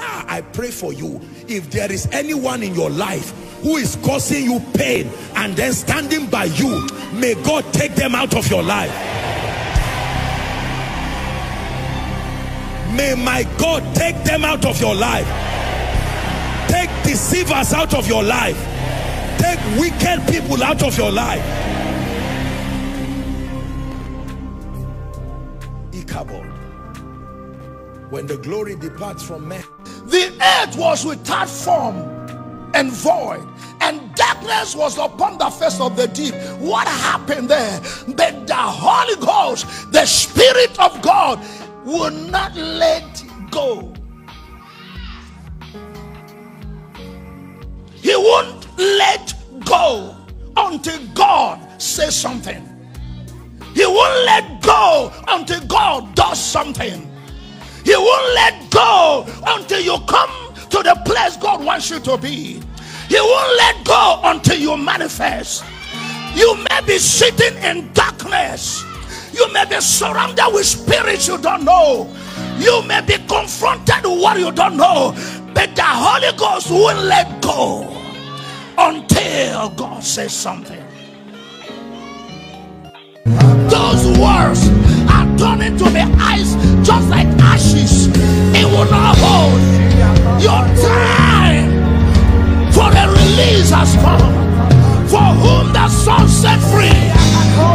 I pray for you, if there is anyone in your life who is causing you pain and then standing by you, may God take them out of your life. May my God take them out of your life. Take deceivers out of your life. Take wicked people out of your life. Ichabod. When the glory departs from men, the earth was without form and void, and darkness was upon the face of the deep. What happened there? That the Holy Ghost, the Spirit of God, will not let go. He won't let go until God says something. He won't let go until God does something. He won't let go until you come to the place God wants you to be. He won't let go until you manifest. You may be sitting in darkness. You may be surrounded with spirits you don't know. You may be confronted with what you don't know. But the Holy Ghost won't let go until God says something. Those words are turning to my eyes just like ashes. It will not hold. Your time for a release has come. For whom the Son set free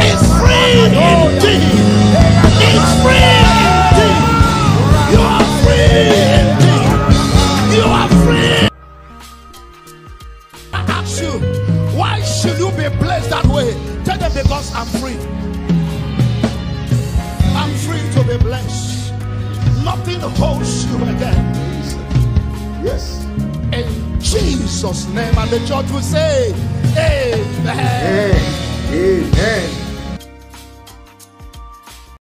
is free indeed. It's free indeed. You are free indeed. You are free. I ask you, why should you be blessed that way? Tell them, because I'm free. I'm free to be blessed. Nothing holds you again. Yes. In Jesus' name, and the church will say, amen. Amen. Amen.